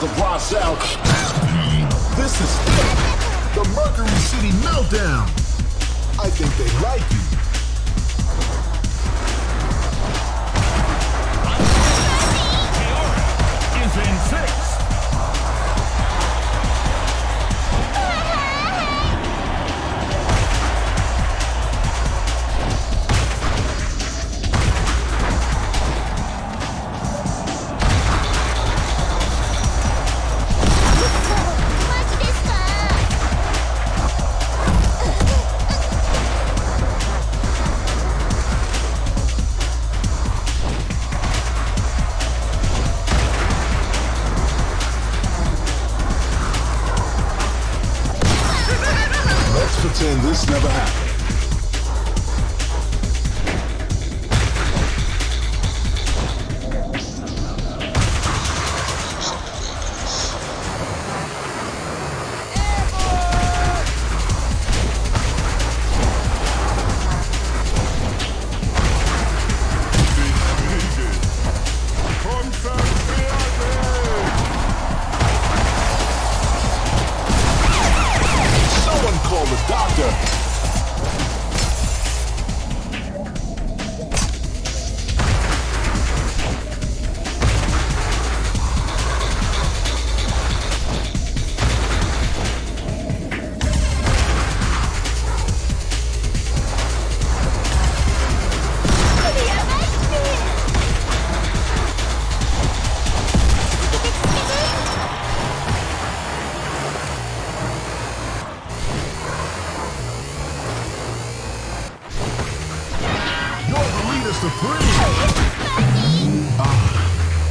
to wash out. This is it, the Mercury City Meltdown. I think they like you. Aura is in sixth. Pretend this never happened.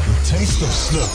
The taste of snow.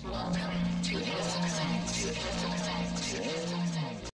Welcome to SSX.